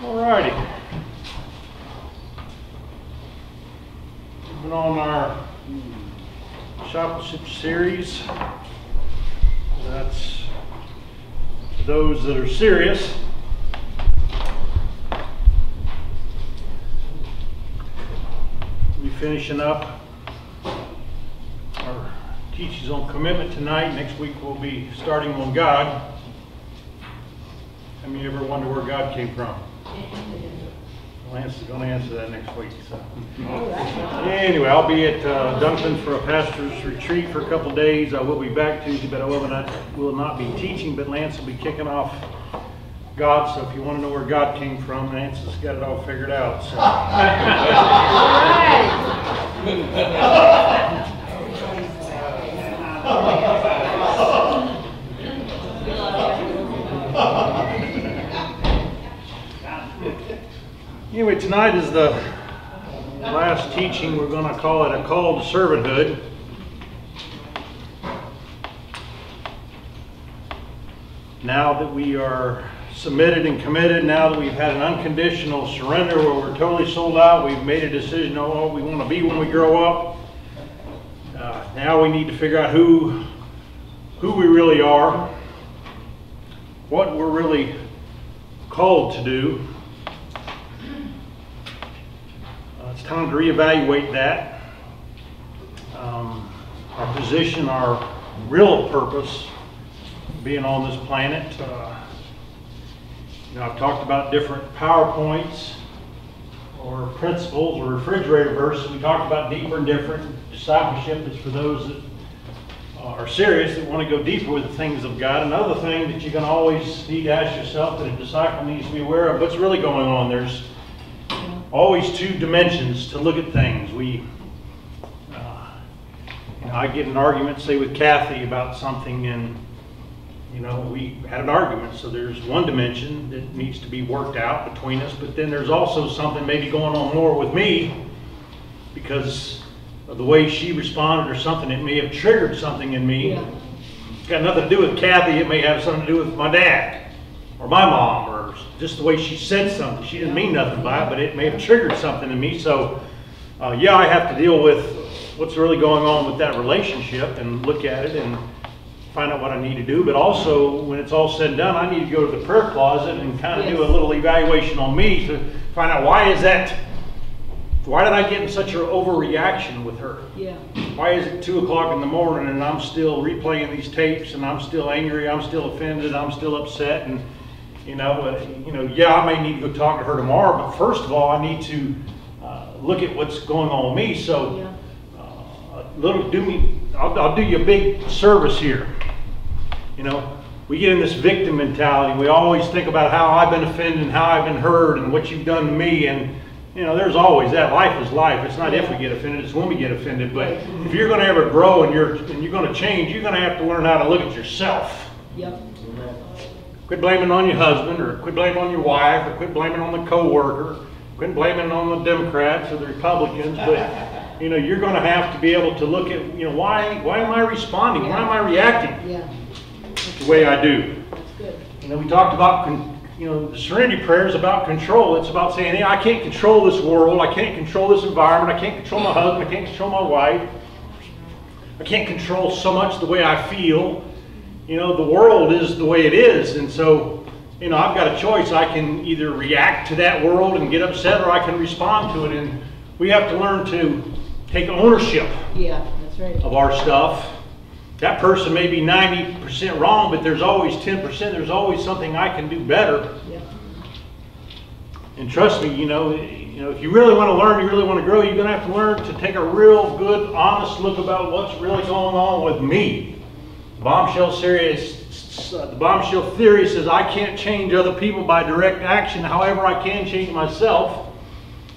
Alrighty. Moving on our discipleship series. That's for those that are serious. We'll be finishing up our teachings on commitment tonight. Next week we'll be starting on God. How many ever wonder where God came from? Lance is going to answer that next week. So. Anyway, I'll be at Duncan for a pastor's retreat for a couple days. I will be back Tuesday, but I will not be teaching. But Lance will be kicking off God. So if you want to know where God came from, Lance has got it all figured out. So. Anyway, tonight is the last teaching. We're going to call it a call to servanthood. Now that we are submitted and committed, now that we've had an unconditional surrender where we're totally sold out, we've made a decision on what we want to be when we grow up. Now we need to figure out who we really are, what we're really called to do. It's time to reevaluate that, our position, our real purpose, being on this planet. I've talked about different PowerPoints or principles or refrigerator verses. We talked about deeper and different. Discipleship is for those that are serious, that want to go deeper with the things of God. Another thing that you can always need to ask yourself, that a disciple needs to be aware of, what's really going on. There's always two dimensions to look at things. I get in an argument, say, with Kathy about something, and we had an argument. So there's one dimension that needs to be worked out between us, but then there's also something maybe going on more with me because of the way she responded or something. It may have triggered something in me. Yeah. It's got nothing to do with Kathy. It may have something to do with my dad or my mom, or just the way she said something. She didn't mean nothing by it, but it may have triggered something in me. So, I have to deal with what's really going on with that relationship and look at it and find out what I need to do. But also, when it's all said and done, I need to go to the prayer closet and kind of do a little evaluation on me to find out why did I get in such an overreaction with her? Yeah. Why is it 2 o'clock in the morning and I'm still replaying these tapes and I'm still angry, I'm still offended, I'm still upset? And I may need to go talk to her tomorrow, but first of all, I need to look at what's going on with me. So, I'll do you a big service here. We get in this victim mentality. We always think about how I've been offended and how I've been hurt and what you've done to me. And there's always that. Life is life. It's not if we get offended; it's when we get offended. But if you're going to ever grow and you're going to change, you're going to have to learn how to look at yourself. Yep. Quit blaming on your husband, or quit blaming on your wife, or quit blaming on the co-worker, quit blaming on the Democrats or the Republicans, but you're going to have to be able to look at, why am I responding? Yeah. Why am I reacting the way I do? That's good. We talked about, the serenity prayer is about control. It's about saying, hey, I can't control this world, I can't control this environment, I can't control my husband, I can't control my wife, I can't control so much the way I feel. The world is the way it is, and so, I've got a choice. I can either react to that world and get upset, or I can respond to it, and we have to learn to take ownership of our stuff. That person may be 90% wrong, but there's always 10%. There's always something I can do better. Yeah. And trust me, if you really want to learn, you really want to grow, you're going to have to learn to take a real good, honest look about what's really going on with me. The bombshell theory says I can't change other people by direct action. However, I can change myself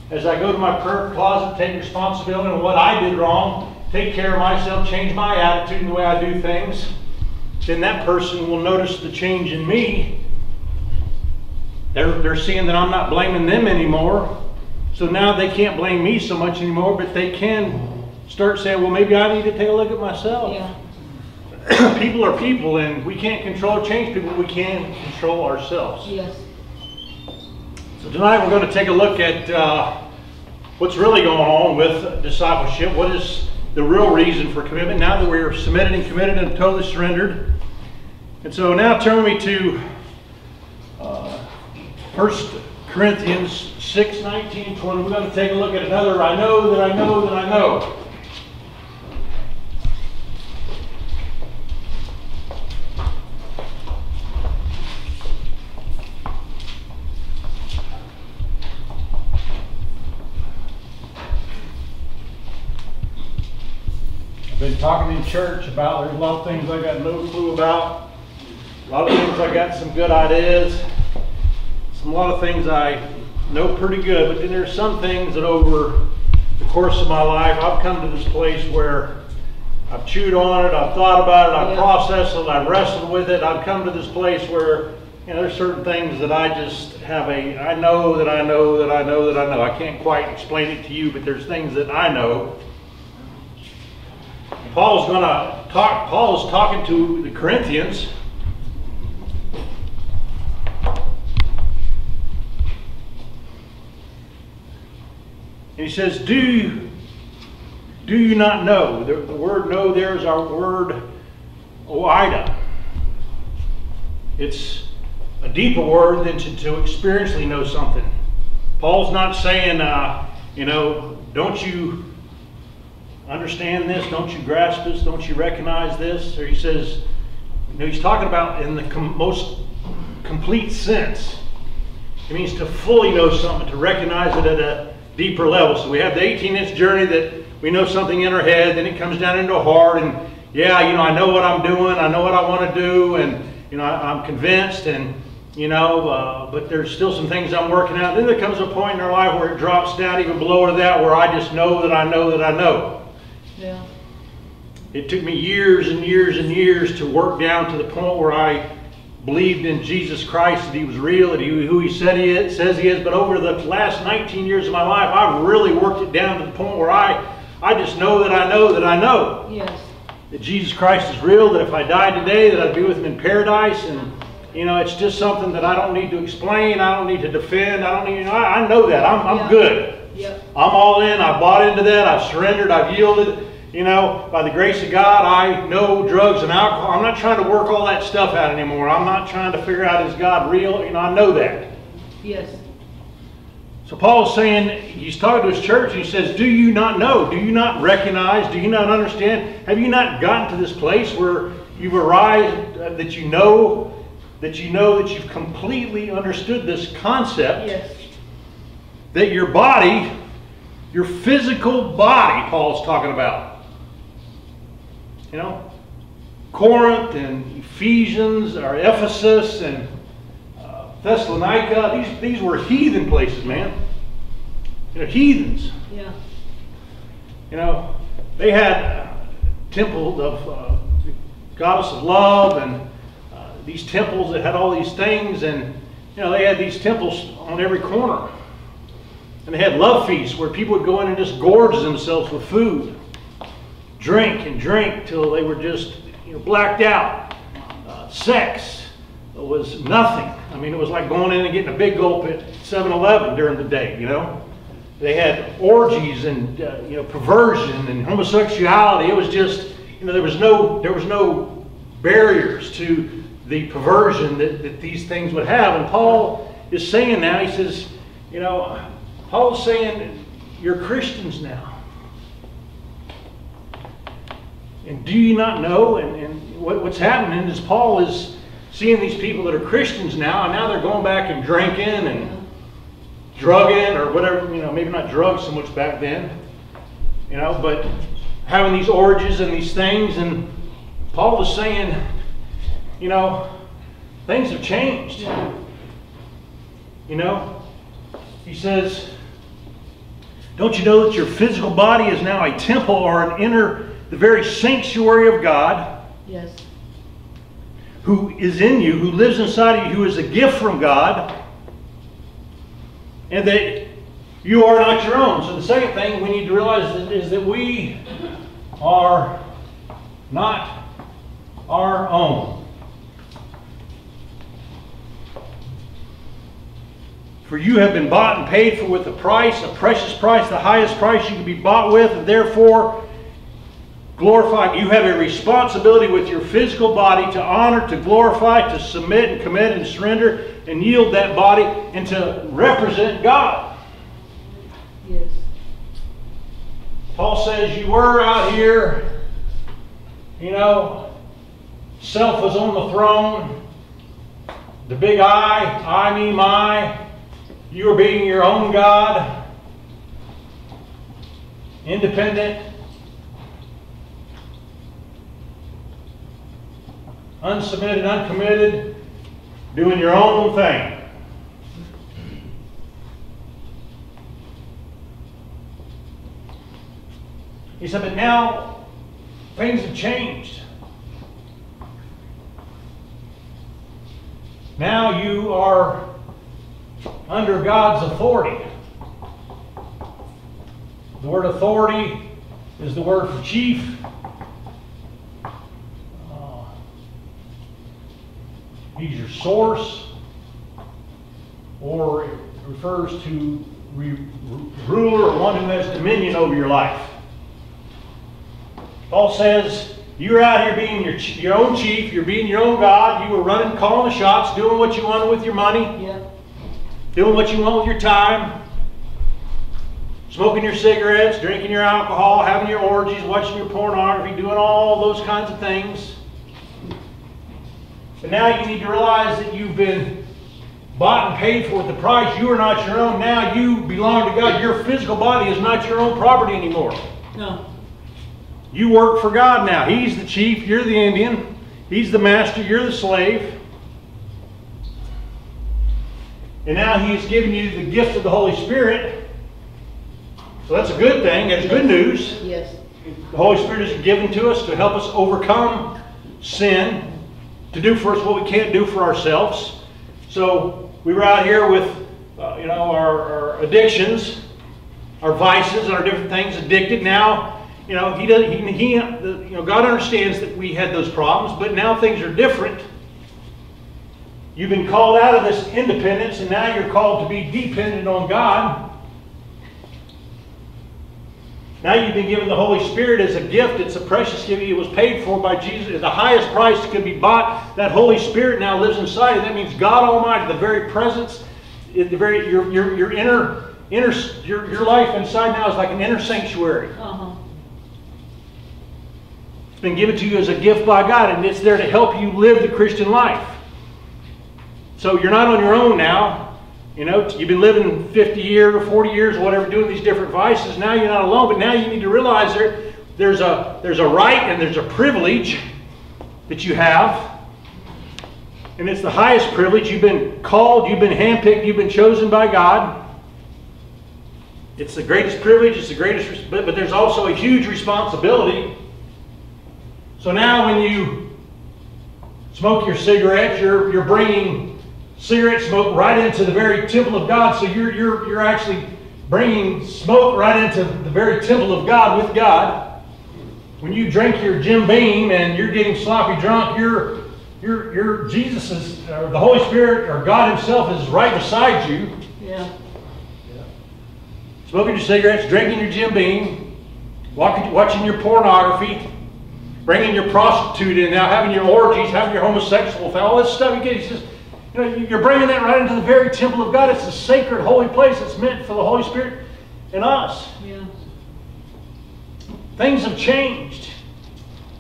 as I go to my prayer closet, take responsibility on what I did wrong, take care of myself, change my attitude and the way I do things. Then that person will notice the change in me. They're seeing that I'm not blaming them anymore. So now they can't blame me so much anymore, but they can start saying, well, maybe I need to take a look at myself. Yeah. People are people, and we can't control or change people. We can control ourselves. Yes. So tonight we're going to take a look at what's really going on with discipleship. What is the real reason for commitment now that we are submitted and committed and totally surrendered? And so now turn me to 1 Corinthians 6, 19, 20. We're going to take a look at another I know that I know that I know. Been talking in church about there's a lot of things I got no clue about, a lot of things I got some good ideas, some lot of things I know pretty good, but then there's some things that over the course of my life I've come to this place where I've chewed on it, I've thought about it, I've processed it, I've wrestled with it. I've come to this place where, you know, there's certain things that I just have I know that I know that I know that I know. I can't quite explain it to you, but there's things that I know. Paul is talking to the Corinthians. And he says, do you not know? The word know there is our word oida. It's a deeper word than to experientially know something. Paul's not saying, you know, don't you understand this? Don't you grasp this? Don't you recognize this? Or he says, you know, he's talking about in the most complete sense. It means to fully know something, to recognize it at a deeper level. So we have the 18-inch journey that we know something in our head, then it comes down into our heart, and yeah, you know, I know what I'm doing, I know what I want to do, and you know, I'm convinced, and you know, but there's still some things I'm working out. Then there comes a point in our life where it drops down even below to that, where I just know that I know that I know. Yeah. It took me years and years and years to work down to the point where I believed in Jesus Christ, that He was real, that He was who He said He is, says He is. But over the last 19 years of my life, I've really worked it down to the point where I just know that I know that I know. Yes. That Jesus Christ is real, that if I died today, that I'd be with Him in paradise. And, you know, it's just something that I don't need to explain. I don't need to defend. I don't need, you know, I know that. I'm good. Yep. I'm all in. I bought into that. I've surrendered. I've yielded. You know, by the grace of God, I know drugs and alcohol. I'm not trying to work all that stuff out anymore. I'm not trying to figure out, is God real? You know, I know that. Yes. So Paul's saying, he's talking to his church, and he says, do you not know? Do you not recognize? Do you not understand? Have you not gotten to this place where you've arrived, that you know that you've completely understood this concept? Yes. That your body, your physical body, Paul's talking about. You know, Corinth and Ephesians or Ephesus and Thessalonica, these were heathen places, man. You know, heathens. Yeah. You know, they had temples of the goddess of love and these temples that had all these things, and you know, they had these temples on every corner. And they had love feasts where people would go in and just gorge themselves with food. Drink and drink till they were just, you know, blacked out. Sex was nothing. I mean, it was like going in and getting a big gulp at 7-Eleven during the day, you know. They had orgies and, you know, perversion and homosexuality. It was just, you know, there was no barriers to the perversion that these things would have. And Paul is saying now, he says, you know, Paul's saying, you're Christians now. And do you not know? And what's happening is Paul is seeing these people that are Christians now, and now they're going back and drinking and drugging or whatever, you know, maybe not drugs so much back then, you know, but having these orgies and these things. And Paul is saying, you know, things have changed. You know, he says, don't you know that your physical body is now a temple or an inner, the very sanctuary of God, yes, who is in you, who lives inside of you, who is a gift from God, and that you are not your own. So the second thing we need to realize is that we are not our own. For you have been bought and paid for with a price, a precious price, the highest price you can be bought with, and therefore glorify. You have a responsibility with your physical body to honor, to glorify, to submit and commit and surrender and yield that body and to represent God. Yes. Paul says you were out here, you know, self was on the throne, the big I me, my. You were being your own God, independent, unsubmitted, uncommitted, doing your own thing. He said, but now things have changed. Now you are under God's authority. The word authority is the word for chief. He's your source, or it refers to ruler or one who has dominion over your life. Paul says you're out here being your own chief, you're being your own God, you were running, calling the shots, doing what you wanted with your money. Yeah. Doing what you want with your time, smoking your cigarettes, drinking your alcohol, having your orgies, watching your pornography, doing all those kinds of things. But now you need to realize that you've been bought and paid for with the price. You are not your own. Now you belong to God. Your physical body is not your own property anymore. No. You work for God now. He's the chief. You're the Indian. He's the master. You're the slave. And now He's given you the gift of the Holy Spirit. So that's a good thing. That's good news. Yes. The Holy Spirit is given to us to help us overcome sin, to do for us what we can't do for ourselves. So we were out here with, you know, our addictions, our vices, our different things, addicted. Now, you know, He doesn't. He you know, God understands that we had those problems, but now things are different. You've been called out of this independence, and now you're called to be dependent on God. Now you've been given the Holy Spirit as a gift. It's a precious gift. It was paid for by Jesus. The highest price that could be bought. That Holy Spirit now lives inside you. That means God Almighty, the very presence, the very your inner your life inside now is like an inner sanctuary. Uh-huh. It's been given to you as a gift by God, and it's there to help you live the Christian life. So you're not on your own now. You know, you've been living 50 years or 40 years or whatever, doing these different vices. Now you're not alone, but now you need to realize there's a right and there's a privilege that you have. And it's the highest privilege. You've been called, you've been handpicked, you've been chosen by God. It's the greatest privilege, it's the greatest, but there's also a huge responsibility. So now when you smoke your cigarette, you're bringing cigarette smoke right into the very temple of God. So you're actually bringing smoke right into the very temple of God with God. When you drink your Jim Beam and you're getting sloppy drunk, you're Jesus is, or the Holy Spirit or God Himself is right beside you. Yeah. Yeah. Smoking your cigarettes, drinking your Jim Beam, watching your pornography, bringing your prostitute in now, having your orgies, having your homosexual, all this stuff you get. He says, you know, you're bringing that right into the very temple of God. It's a sacred, holy place. It's meant for the Holy Spirit and us. Yeah. Things have changed.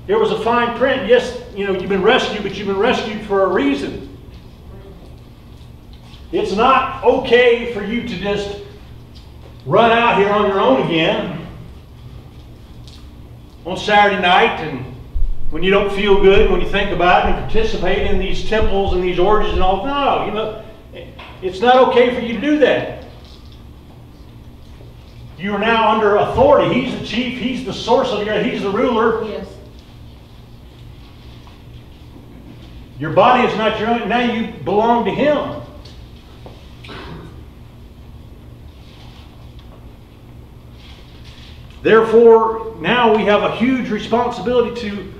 There was a fine print. Yes, you know, you've been rescued, but you've been rescued for a reason. It's not okay for you to just run out here on your own again on Saturday night and when you don't feel good, when you think about it, and participate in these temples and these orgies and all. No, you know, it's not okay for you to do that. You are now under authority. He's the chief. He's the source of your. He's the ruler. Yes. Your body is not your own. Now you belong to Him. Therefore, now we have a huge responsibility to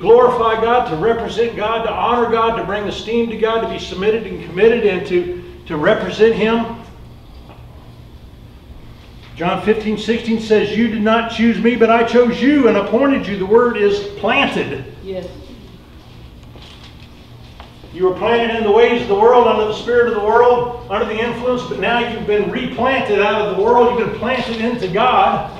glorify God, to represent God, to honor God, to bring esteem to God, to be submitted and committed, and to, to represent Him? John 15:16 says, "You did not choose me, but I chose you and appointed you." The word is planted. Yes. You were planted in the ways of the world, under the spirit of the world, under the influence, but now you've been replanted out of the world. You've been planted into God.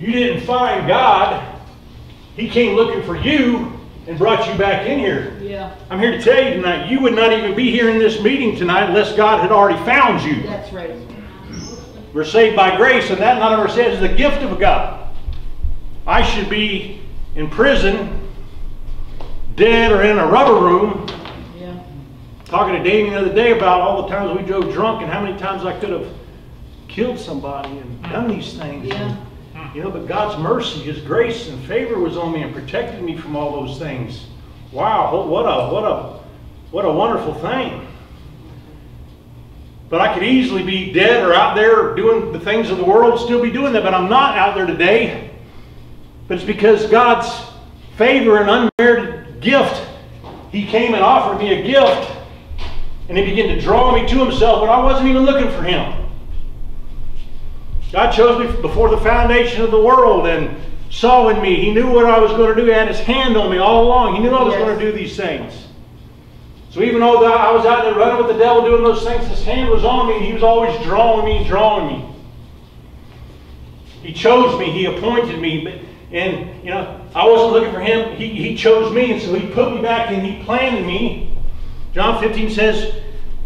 You didn't find God. He came looking for you and brought you back in here. Yeah. I'm here to tell you tonight, you would not even be here in this meeting tonight unless God had already found you. That's right. We're saved by grace, and that not of ourselves is the gift of God. I should be in prison, dead, or in a rubber room. Yeah. Talking to Damien the other day about all the times we drove drunk and how many times I could have killed somebody and done these things. Yeah. You know, but God's mercy, His grace and favor was on me and protected me from all those things. Wow, what a wonderful thing. But I could easily be dead or out there doing the things of the world, still be doing that, but I'm not out there today. But it's because God's favor and unmerited gift, He came and offered me a gift, and He began to draw me to Himself when I wasn't even looking for Him. God chose me before the foundation of the world and saw in me. He knew what I was going to do. He had His hand on me all along. He knew I was going to do these things. So even though I was out there running with the devil doing those things, His hand was on me, and He was always drawing me. He chose me. He appointed me. And, you know, I wasn't looking for Him. He chose me, and so He put me back, and He planted me. John 15 says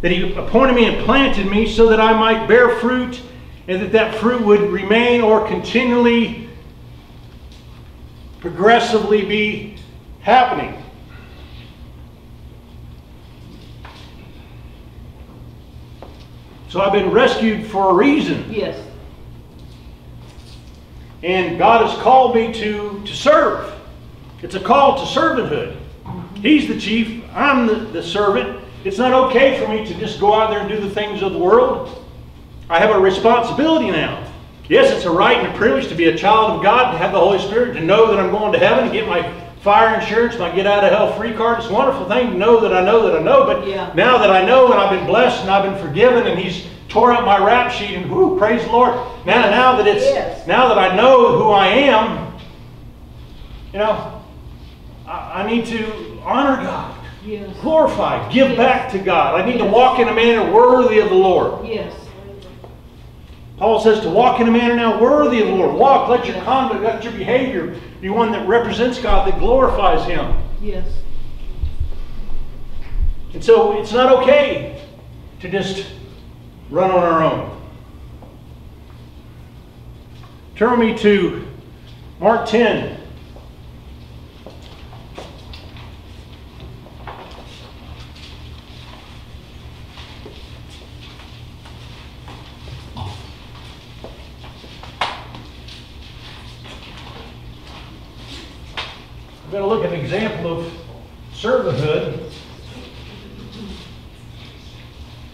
that He appointed me and planted me so that I might bear fruit, and that fruit would remain or continually, progressively be happening. So I've been rescued for a reason. Yes. And God has called me to serve. It's a call to servanthood. He's the chief. I'm the servant. It's not okay for me to just go out there and do the things of the world. I have a responsibility now. Yes, it's a right and a privilege to be a child of God, to have the Holy Spirit, to know that I'm going to heaven, to get my fire insurance, my get out of hell free card. It's a wonderful thing to know that I know that I know. But yeah, now that I know, and I've been blessed and I've been forgiven, and He's tore up my rap sheet, and whoo, praise the Lord. Now that I know who I am, you know, I need to honor God. Yes. Glorify, give back to God. I need to walk in a manner worthy of the Lord. Yes. Paul says to walk in a manner now worthy of the Lord. Walk, let your conduct, let your behavior be one that represents God, that glorifies Him. Yes. And so it's not okay to just run on our own. Turn me to Mark 10. We're going to look at an example of servanthood.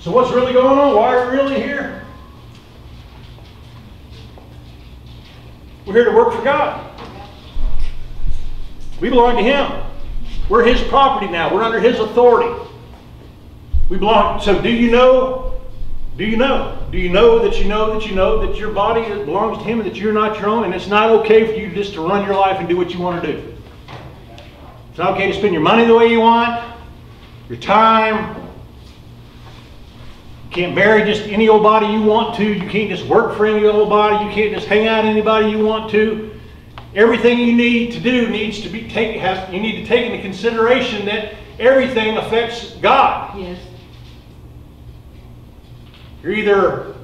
So what's really going on? Why are we really here? We're here to work for God. We belong to Him. We're His property now. We're under His authority. We belong. So do you know? Do you know? Do you know that you know that you know that your body belongs to Him and that you're not your own, and it's not okay for you just to run your life and do what you want to do? It's not okay to spend your money the way you want, your time. You can't marry just any old body you want to. You can't just work for any old body. You can't just hang out with anybody you want to. Everything you need to do needs to be you need to take into consideration that everything affects God. Yes. You're either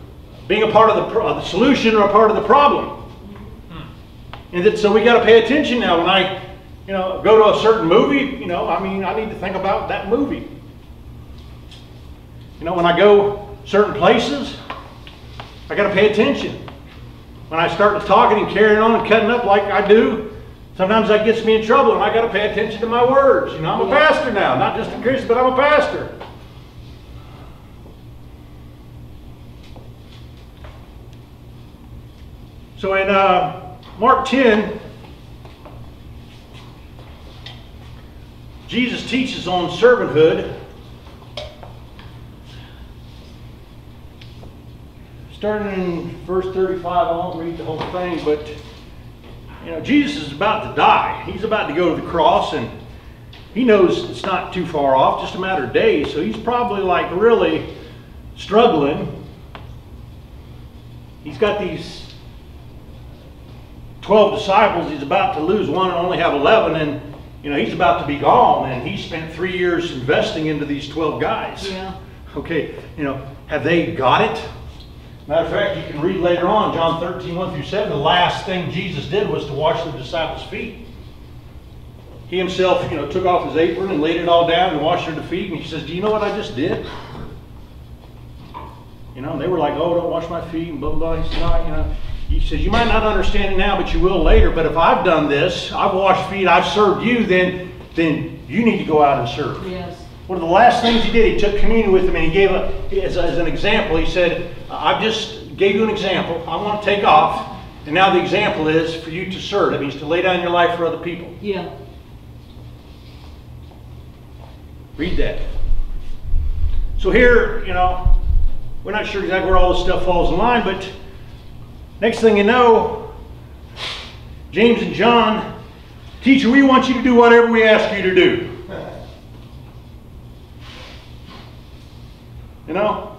being a part of the solution or a part of the problem. And that, so we got to pay attention now. When I, you know, go to a certain movie, you know, I mean, I need to think about that movie. You know, when I go certain places, I got to pay attention. When I start talking and carrying on and cutting up like I do, sometimes that gets me in trouble, and I got to pay attention to my words. You know, I'm a pastor now, not just a Christian, but I'm a pastor. So in Mark 10, Jesus teaches on servanthood, starting in verse 35, I won't read the whole thing, but you know, Jesus is about to die. He's about to go to the cross, and he knows it's not too far off, just a matter of days, so he's probably like really struggling. He's got these 12 disciples, he's about to lose one and only have 11, and you know, he's about to be gone, and he spent 3 years investing into these 12 guys. Yeah. Okay, you know, have they got it? Matter of fact, you can read later on, John 13, 1-7, the last thing Jesus did was to wash the disciples' feet. He himself, you know, took off his apron and laid it all down and washed their feet. And he says, do you know what I just did? You know, they were like, oh, don't wash my feet and blah, blah, blah. He said, no, you know, he says, you might not understand it now, but you will later. But if I've done this, I've washed feet, I've served you, then you need to go out and serve. Yes. One of the last things he did, he took communion with him and he gave, as an example, he said, I just gave you an example. I want to take off. And now the example is for you to serve. That means to lay down your life for other people. Yeah. Read that. So here, you know, we're not sure exactly where all this stuff falls in line, but next thing you know, James and John, teacher, we want you to do whatever we ask you to do. You know,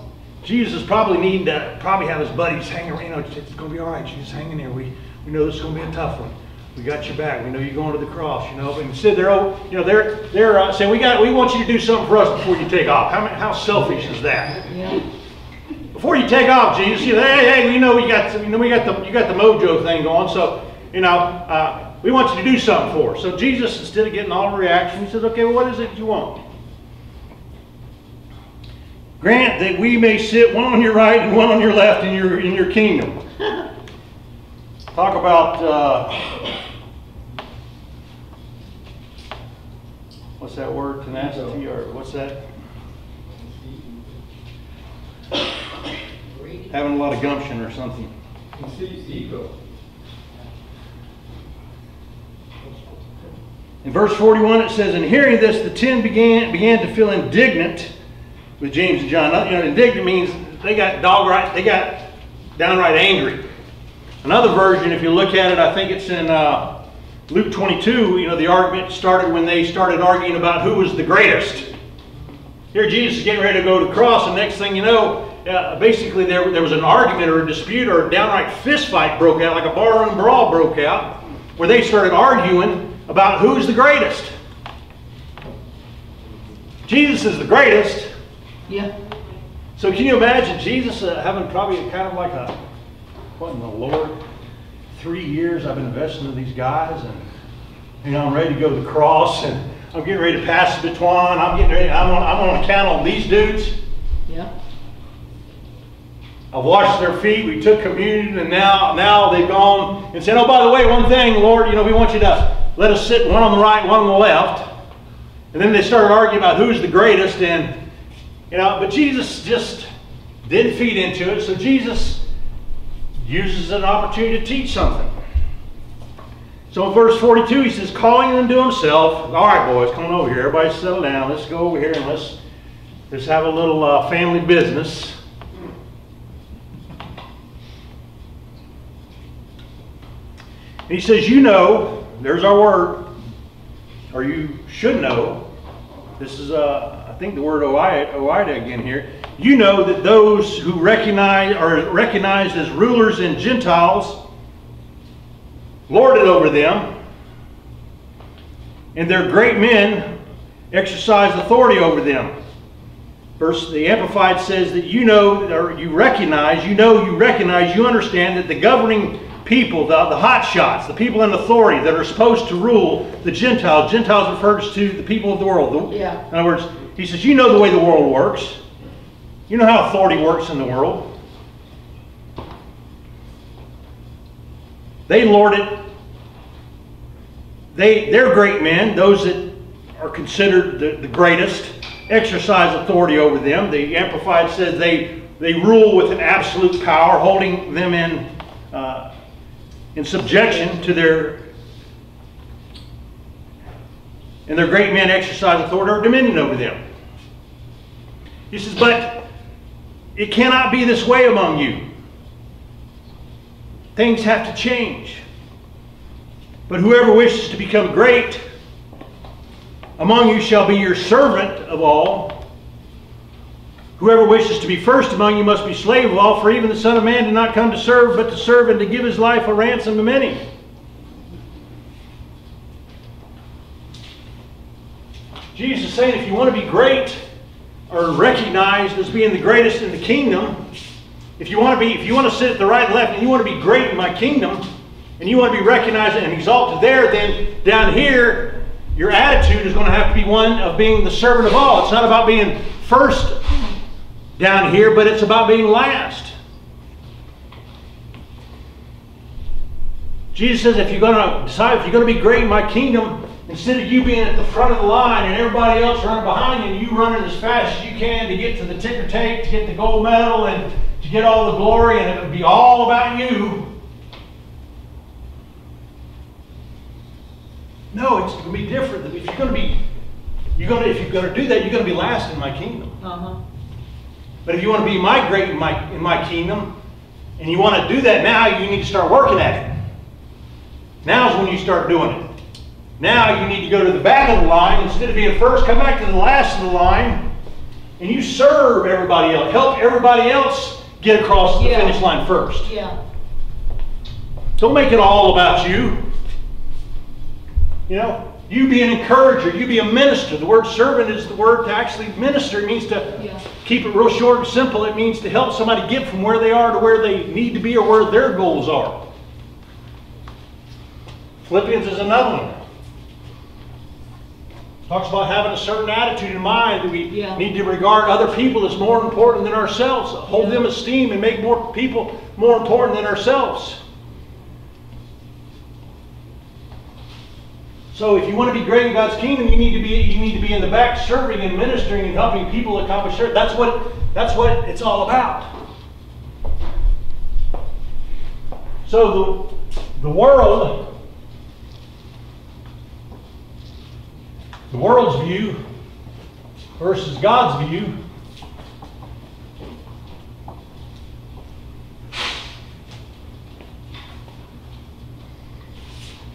Jesus probably needed to have his buddies hang around. You know, it's going to be all right, Jesus, hang in there. We know this is going to be a tough one. We got your back. We know you're going to the cross. You know, but instead they're they're saying we want you to do something for us before you take off. How selfish is that? Yeah. Before you take off, Jesus, you know, hey, we know you got the mojo thing going. So you know, we want you to do something for us. So Jesus, instead of getting all the reaction, he says, okay, well, what is it you want? Grant that we may sit one on your right and one on your left in your kingdom. Talk about what's that word? Tenacity, or what's that? Having a lot of gumption or something. Ego. In verse 41 it says, "In hearing this, the ten began to feel indignant with James and John." You know, indignant means they got downright angry. Another version, if you look at it, I think it's in Luke 22, you know, the argument started when they started arguing about who was the greatest. Here Jesus is getting ready to go to the cross, and next thing you know, basically there was an argument or a dispute or a downright fist fight broke out, like a barroom brawl broke out, where they started arguing about who's the greatest. Jesus is the greatest. Yeah. So can you imagine Jesus having probably kind of like a, what in the Lord? 3 years I've been investing in these guys, and you know, I'm ready to go to the cross, and I'm getting ready to pass the baton. I'm on a count on these dudes. Yeah. I washed their feet. We took communion, and now they've gone and said, "Oh, by the way, one thing, Lord, you know, we want you to let us sit one on the right, one on the left." And then they started arguing about who's the greatest, and you know, but Jesus just didn't feed into it. So Jesus uses an opportunity to teach something. So in verse 42 he says, calling them to himself, alright boys, come on over here, everybody settle down, let's go over here and let's have a little family business. And he says, you know, there's our word, or you should know, this is I think the word oida again here. You know that those who are recognized as rulers and Gentiles lord it over them, and their great men exercise authority over them. Verse the Amplified says that you know, or you recognize, you understand that the governing people, the hotshots, the people in authority that are supposed to rule the Gentiles. Gentiles refers to the people of the world. Yeah. In other words, he says, you know the way the world works. You know how authority works in the world. They lord it. They're great men. Those that are considered the greatest exercise authority over them. The Amplified says they rule with an absolute power, holding them in subjection to their and their great men exercise authority or dominion over them. He says, but it cannot be this way among you. Things have to change. But whoever wishes to become great among you shall be your servant of all. Whoever wishes to be first among you must be slave of all, for even the Son of Man did not come to serve, but to serve and to give his life a ransom to many. Jesus is saying if you want to be great or recognized as being the greatest in the kingdom, if you want to sit at the right and left and you want to be great in my kingdom, and you want to be recognized and exalted there, then down here, your attitude is going to have to be one of being the servant of all. It's not about being first down here, but it's about being last. Jesus says, if you're going to decide, if you're going to be great in my kingdom, instead of you being at the front of the line and everybody else running behind you, and you running as fast as you can to get to the ticker tape, to get the gold medal, and to get all the glory, and it would be all about you. No, it's going to be different. If you're going to be, do that, you're going to be last in my kingdom. But if you want to be my great in my kingdom, and you want to do that now, you need to start working at it. Now's when you start doing it. Now you need to go to the back of the line. Instead of being first, come back to the last of the line, and you serve everybody else. Help everybody else get across the finish line first. Don't make it all about you. You know, you be an encourager, you be a minister. The word servant is the word to actually minister. It means to keep it real short and simple. It means to help somebody get from where they are to where they need to be or where their goals are. Philippians is another one. It talks about having a certain attitude in mind that we need to regard other people as more important than ourselves. Hold them esteem and make more people more important than ourselves. So if you want to be great in God's kingdom, you need to be in the back serving and ministering and helping people accomplish their. That's what it's all about. So the world's view versus God's view.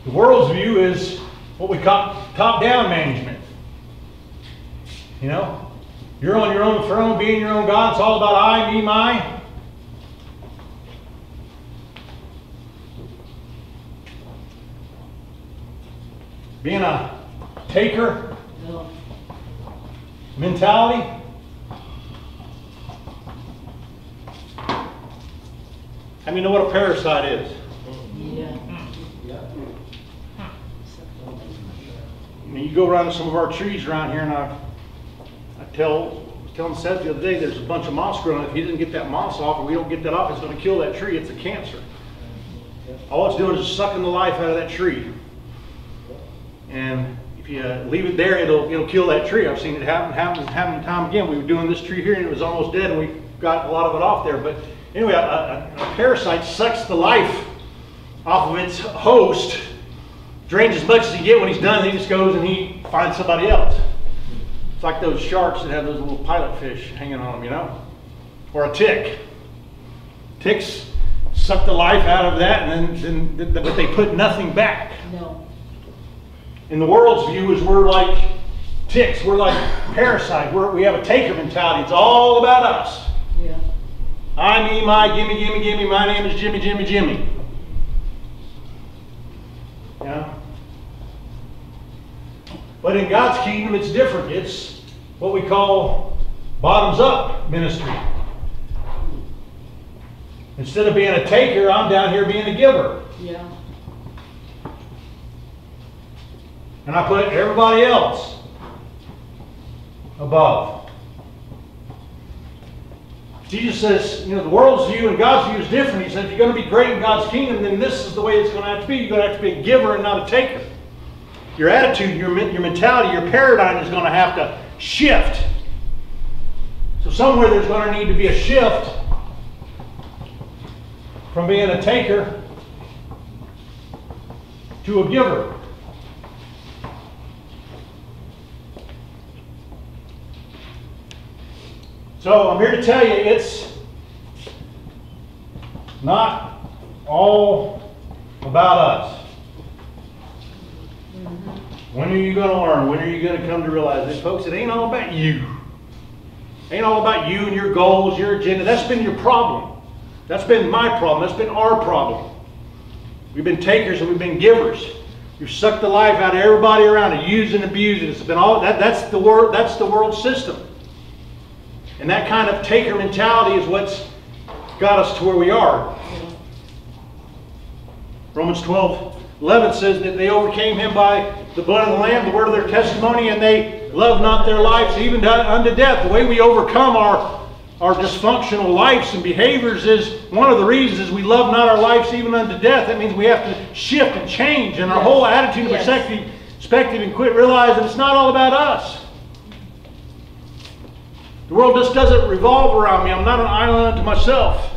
The world's view is what we call top-down management. You know, you're on your own throne, being your own God. It's all about I, me, my. Being a taker mentality. I mean, you know what a parasite is? I mean, you go around to some of our trees around here, and I was telling Seth the other day, there's a bunch of moss growing. If he doesn't get that moss off, and we don't get that off, it's going to kill that tree. It's a cancer. All it's doing is sucking the life out of that tree. And if you leave it there, it'll kill that tree. I've seen it happen time again. We were doing this tree here, and it was almost dead, and we got a lot of it off there. But anyway, a parasite sucks the life off of its host. Drains as much as he gets. When he's done, he just goes and he finds somebody else. It's like those sharks that have those little pilot fish hanging on them, you know? Or a tick. Ticks suck the life out of that, and then but they put nothing back. No. In the world's view is we're like ticks. We're like parasites. We have a taker mentality. It's all about us. Yeah. I, me, my, gimme, gimme, gimme. My name is Jimmy, Jimmy, Jimmy. You know? But in God's kingdom, it's different. It's what we call bottoms-up ministry. Instead of being a taker, I'm down here being a giver. Yeah. And I put everybody else above. Jesus says, you know, the world's view and God's view is different. He said, if you're going to be great in God's kingdom, then this is the way it's going to have to be. You're going to have to be a giver and not a taker. Your attitude, your mentality, your paradigm is going to have to shift. So somewhere there's going to need to be a shift from being a taker to a giver. So I'm here to tell you, it's not all about us. When are you going to learn? When are you going to come to realize this? Folks, it ain't all about you. It ain't all about you and your goals, your agenda. That's been your problem. That's been my problem. That's been our problem. We've been takers and we've been givers. You've sucked the life out of everybody around it, used and abused it. It's been all that. That's the world system. And that kind of taker mentality is what's got us to where we are. Romans 12:11 says that they overcame him by the blood of the Lamb, the word of their testimony, and they loved not their lives even unto death. The way we overcome our dysfunctional lives and behaviors is one of the reasons is we love not our lives even unto death. That means we have to shift and change and our whole attitude and perspective and quit realizing it's not all about us. The world just doesn't revolve around me. I'm not an island unto myself.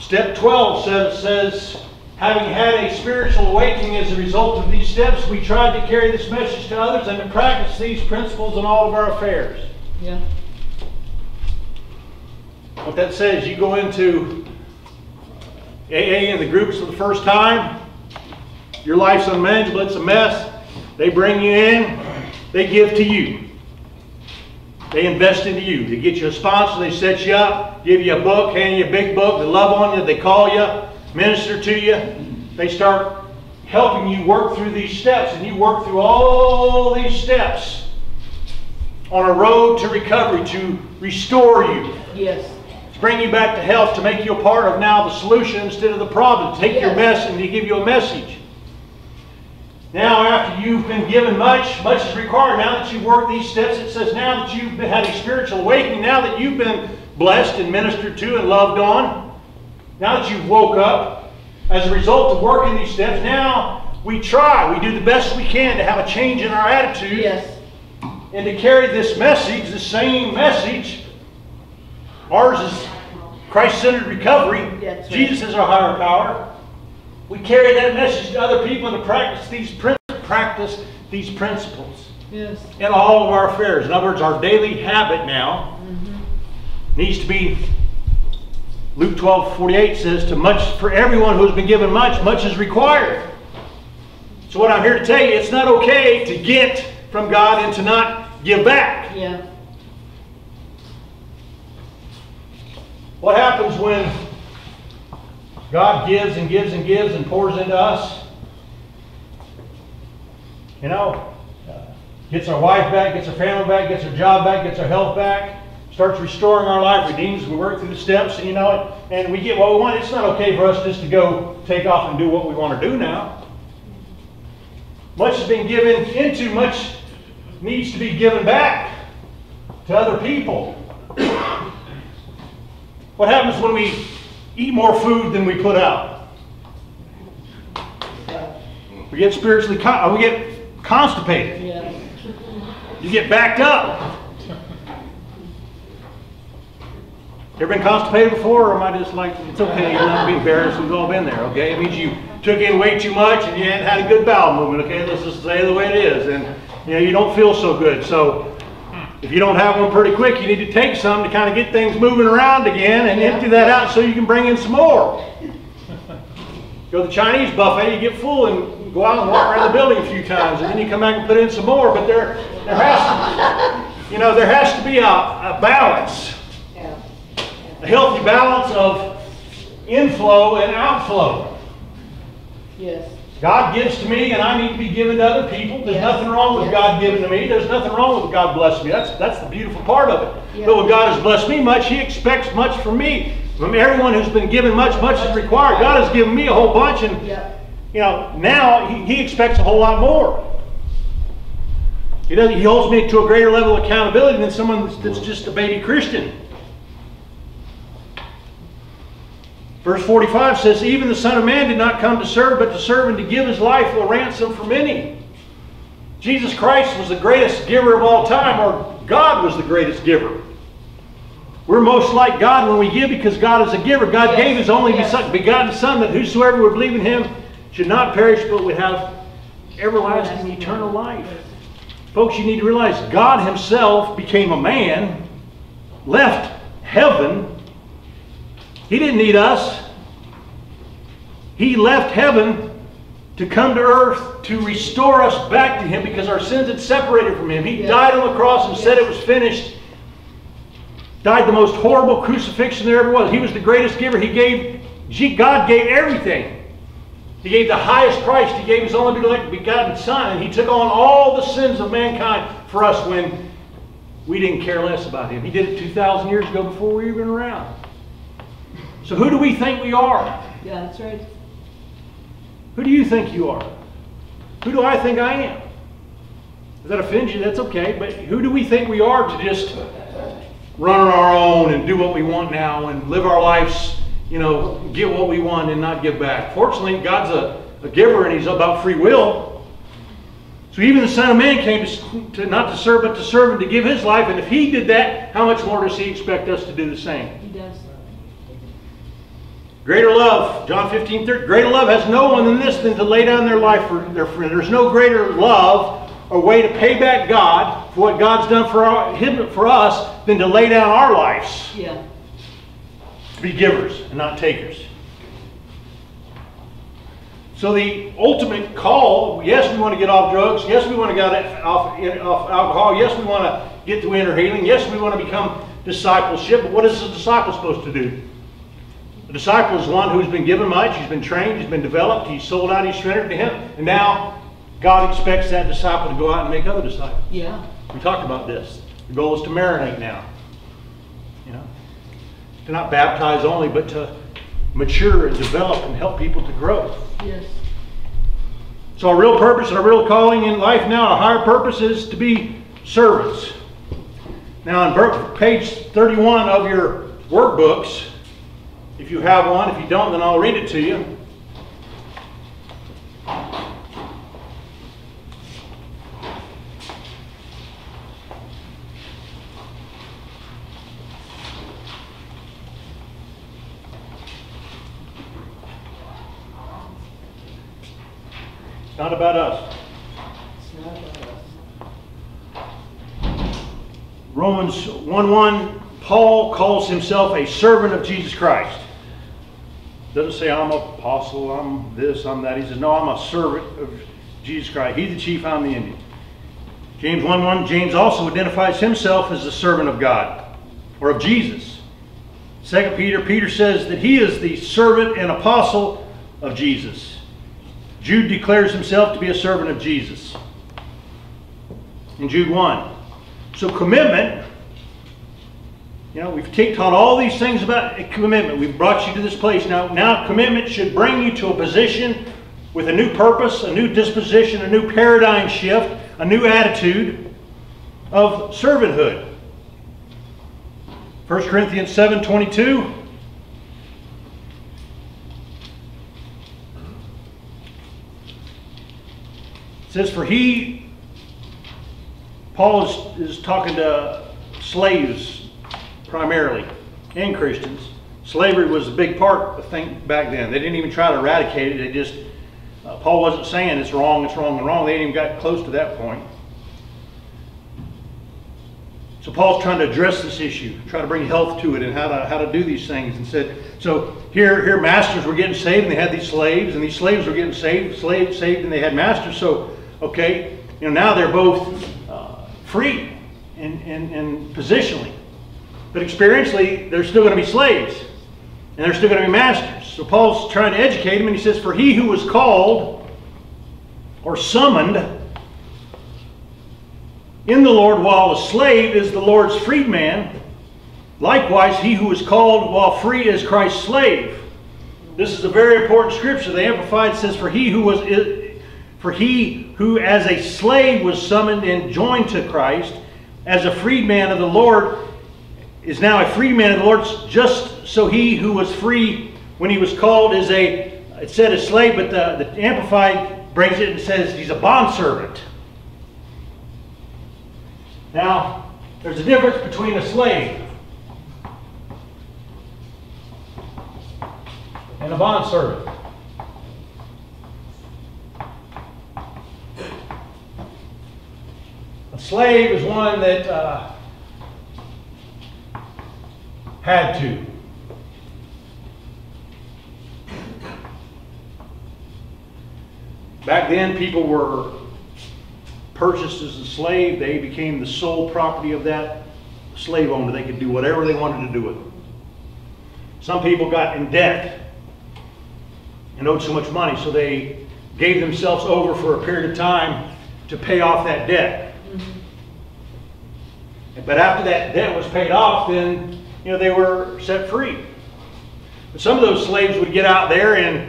Step 12 says, having had a spiritual awakening as a result of these steps, we tried to carry this message to others and to practice these principles in all of our affairs. Yeah. What that says, you go into AA and the groups for the first time, your life's unmanageable, it's a mess. They bring you in, they give to you. They invest into you. They get you a sponsor, they set you up, give you a book, hand you a big book, they love on you, they call you, minister to you. They start helping you work through these steps, and you work through all these steps on a road to recovery, to restore you. Yes. To bring you back to health, to make you a part of now the solution instead of the problem. To take your mess and to give you a message. Now, after you've been given much, much is required. Now that you've worked these steps, it says now that you've had a spiritual awakening, now that you've been blessed and ministered to and loved on, now that you've woke up, as a result of working these steps, now we try, we do the best we can to have a change in our attitude and to carry this message, the same message. Ours is Christ-centered recovery. Right. Jesus is our higher power. We carry that message to other people and to practice these principles in all of our affairs. In other words, our daily habit now needs to be, Luke 12:48 says, to much, for everyone who has been given much, much is required. So what I'm here to tell you, it's not okay to get from God and to not give back. Yeah. What happens when God gives and gives and gives and pours into us? You know, gets our wife back, gets our family back, gets our job back, gets our health back, starts restoring our life, redeems, we work through the steps, and you know, and we get what we want. It's not okay for us just to go take off and do what we want to do now. Much has been given into, much needs to be given back to other people. What happens when we eat more food than we put out? We get spiritually, we get constipated. Yeah. You get backed up. You ever been constipated before, or am I just like, it's okay, you're not being embarrassed, we've all been there, okay? It means you took in way too much and you hadn't had a good bowel movement, okay? Let's just say the way it is. And you know, you don't feel so good. So if you don't have one pretty quick, you need to take some to kind of get things moving around again and empty that out so you can bring in some more. Go to the Chinese buffet, you get full and go out and walk around the building a few times, and then you come back and put in some more. But there has to be a balance, a healthy balance of inflow and outflow. Yes. God gives to me and I need to be given to other people. There's nothing wrong with God giving to me. There's nothing wrong with God blessing me. That's the beautiful part of it. But when God has blessed me much, He expects much from me. From everyone who's been given much, much is required. God has given me a whole bunch, and you know, now He expects a whole lot more. He holds me to a greater level of accountability than someone that's just a baby Christian. Verse 45 says, even the Son of Man did not come to serve, but to serve and to give His life a ransom for many. Jesus Christ was the greatest giver of all time, or God was the greatest giver. We're most like God when we give, because God is a giver. God gave His only begotten Son, that whosoever would believe in Him should not perish, but would have everlasting eternal life. Folks, you need to realize God himself became a man, left heaven. He didn't need us. He left heaven to come to earth to restore us back to him because our sins had separated from him. He died on the cross and said it was finished. Died the most horrible crucifixion there ever was. He was the greatest giver. He gave, God gave everything. He gave the highest price. He gave his only begotten Son. And he took on all the sins of mankind for us when we didn't care less about him. He did it 2,000 years ago before we were even around. So who do we think we are? Yeah, that's right. Who do you think you are? Who do I think I am? If that offends you, that's okay. But who do we think we are to just run on our own and do what we want now and live our lives, you know, get what we want and not give back? Fortunately, God's a giver and he's about free will. So even the Son of Man came to not to serve, but to serve and to give his life. And if he did that, how much more does he expect us to do the same? He does. Greater love, John 15:3, greater love has no one than this than to lay down their life for their friend. There's no greater love or way to pay back God for what God's done for him for us than to lay down our lives. Yeah. Be givers and not takers. So the ultimate call, yes, we want to get off drugs. Yes, we want to get off alcohol. Yes, we want to get to inner healing. Yes, we want to become discipleship. But what is a disciple supposed to do? A disciple is one who's been given much. He's been trained. He's been developed. He's sold out. He's surrendered to him. And now God expects that disciple to go out and make other disciples. Yeah. We talked about this. The goal is to marinate now. To not baptize only, but to mature and develop and help people to grow. Yes. So our real purpose and our real calling in life now, our higher purpose is to be servants. Now on page 31 of your workbooks, if you have one, if you don't, then I'll read it to you. Not about us. It's not about us. Romans 1:1, Paul calls himself a servant of Jesus Christ. Doesn't say I'm an apostle, I'm this, I'm that. He says, no, I'm a servant of Jesus Christ. He's the chief, I'm the Indian. James 1:1, James also identifies himself as the servant of God, or of Jesus. 2 Peter, Peter says that he is the servant and apostle of Jesus. Jude declares himself to be a servant of Jesus in Jude 1. So commitment, you know, we've taught all these things about commitment. We've brought you to this place. Now commitment should bring you to a position with a new purpose, a new disposition, a new paradigm shift, a new attitude of servanthood. 1 Corinthians 7:22. It says, for he, Paul is talking to slaves primarily and Christians. Slavery was a big part of things back then. They didn't even try to eradicate it. They just, Paul wasn't saying it's wrong, and wrong. They didn't even got close to that point. So Paul's trying to address this issue, trying to bring health to it and how to do these things. And said, so here masters were getting saved and they had these slaves, and these slaves were getting saved and they had masters. So okay, you know, now they're both free and positionally, but experientially they're still going to be slaves and they're still going to be masters. So Paul's trying to educate them, and he says, for he who was called or summoned in the Lord while a slave is the Lord's freedman. Likewise, he who is called while free is Christ's slave. This is a very important scripture. The Amplified says, for he who as a slave was summoned and joined to Christ, as a freedman of the Lord, is now a freedman of the Lord. Just so he who was free when he was called is it said a slave, but the Amplified brings it and says he's a bondservant. Now, there's a difference between a slave and a bondservant. Slave is one that had to. Back then, people were purchased as a slave. They became the sole property of that slave owner. They could do whatever they wanted to do with them. Some people got in debt and owed so much money, so they gave themselves over for a period of time to pay off that debt. Mm-hmm. But after that debt was paid off, then they were set free. But some of those slaves would get out there and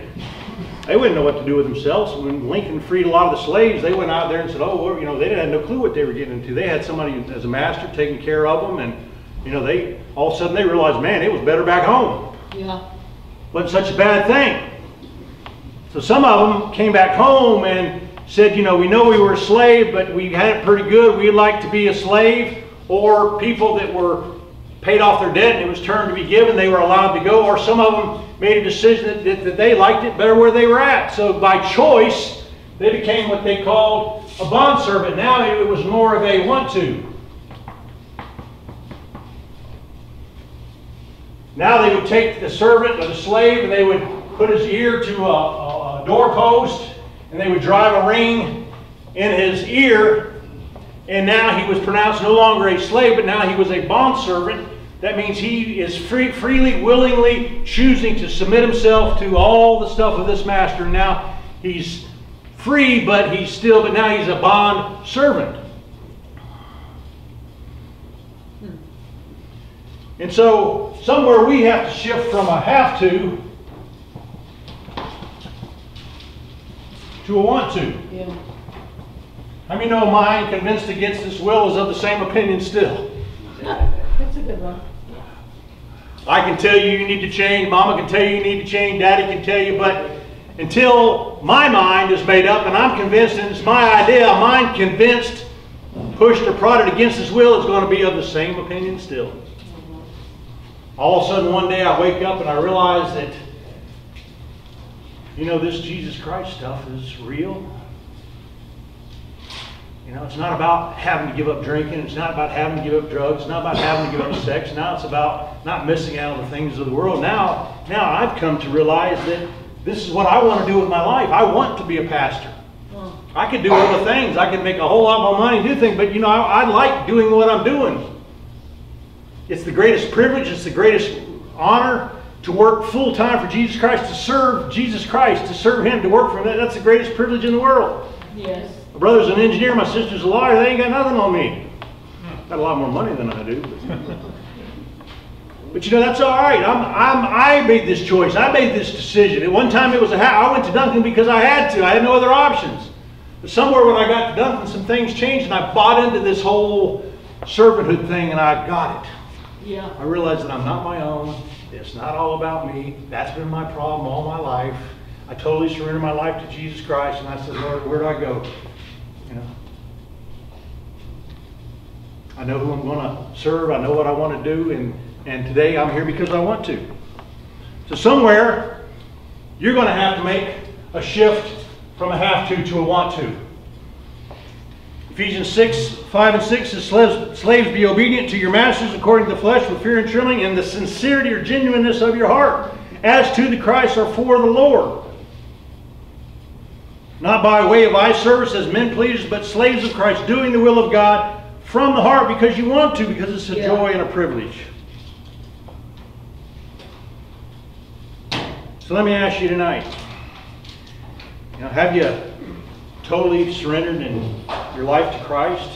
they wouldn't know what to do with themselves. When Lincoln freed a lot of the slaves, they went out there and said, "Oh, well, they had no clue what they were getting into. They had somebody as a master taking care of them, and they all of a sudden they realized, man, it was better back home. Yeah, wasn't such a bad thing." So some of them came back home and said, "We know we were a slave, but we had it pretty good. We'd like to be a slave." Or people that were paid off their debt and it was turned to be given, they were allowed to go. Or some of them made a decision that they liked it better where they were at. So by choice, they became what they called a bondservant. Now it was more of a want to. Now they would take the servant or the slave and they would put his ear to a doorpost and they would drive a ring in his ear, and now he was pronounced no longer a slave, but now he was a bondservant. That means he is freely, willingly choosing to submit himself to all the stuff of this master. Now he's free, but now he's a bond servant. And so somewhere we have to shift from a have to a want to. Yeah. How many know mine, convinced against his will, is of the same opinion still? That's a good one. I can tell you need to change, Mama can tell you need to change, Daddy can tell you, but until my mind is made up and I'm convinced and it's my idea, mine convinced, pushed or prodded against his will, is going to be of the same opinion still. All of a sudden one day I wake up and I realize that, this Jesus Christ stuff is real. It's not about having to give up drinking. It's not about having to give up drugs. It's not about having to give up sex. Now it's about not missing out on the things of the world. Now I've come to realize that this is what I want to do with my life. I want to be a pastor. I could do all the things. I could make a whole lot more money and do things, but I like doing what I'm doing. It's the greatest privilege. It's the greatest honor to work full time for Jesus Christ, to serve Jesus Christ, to serve Him, to work for Him. That's the greatest privilege in the world. Yes. My brother's an engineer, my sister's a lawyer, they ain't got nothing on me. Got a lot more money than I do. But that's alright. I made this choice. I made this decision. At one time it was I went to Duncan because I had to. I had no other options. But somewhere when I got to Duncan, some things changed and I bought into this whole servanthood thing and I got it. Yeah. I realized that I'm not my own. It's not all about me. That's been my problem all my life. I totally surrendered my life to Jesus Christ and I said, "Lord, where do I go? I know who I'm going to serve. I know what I want to do, and today I'm here because I want to." So somewhere you're going to have to make a shift from a have to a want to. Ephesians 6:5 and 6 says, "Slaves, be obedient to your masters according to the flesh with fear and trembling, and the sincerity or genuineness of your heart, as to the Christ or for the Lord. Not by way of eye service as men pleasers, but slaves of Christ, doing the will of God from the heart because you want to, because it's a joy and a privilege." So let me ask you tonight, have you totally surrendered in your life to Christ?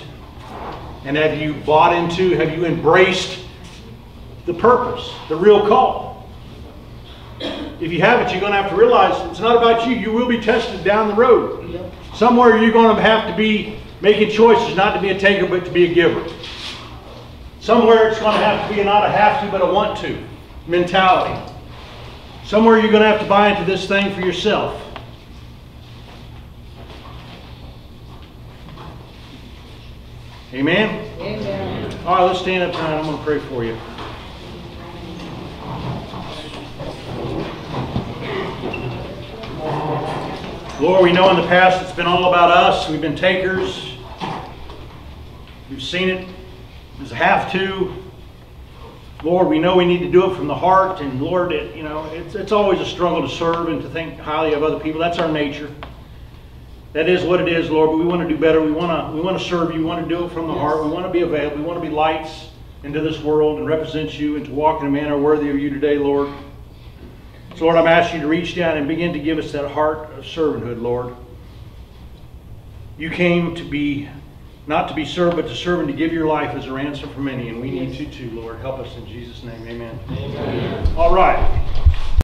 And have you bought into, have you embraced the purpose, the real call? If you haven't, you're going to have to realize it's not about you. You will be tested down the road. Yep. Somewhere you're going to have to be making choices, not to be a taker, but to be a giver. Somewhere it's going to have to be not a have to, but a want to mentality. Somewhere you're going to have to buy into this thing for yourself. Amen? Amen. All right, let's stand up tonight. I'm going to pray for you. Lord, we know in the past it's been all about us. We've been takers. We've seen it as a have to. Lord, we know we need to do it from the heart, and Lord, it's always a struggle to serve and to think highly of other people. That's our nature. That is what it is, Lord, but we want to do better. We want to serve you. We want to do it from the heart. We want to be available. We want to be lights into this world and represent you and to walk in a manner worthy of you today, Lord. So, Lord, I'm asking you to reach down and begin to give us that heart of servanthood, Lord. You came to be, not to be served, but to serve and to give your life as a ransom for many, and we need you too, Lord. Help us in Jesus' name. Amen. Amen. All right.